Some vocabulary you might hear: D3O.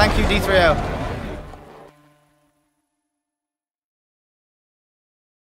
Thank you, D3O.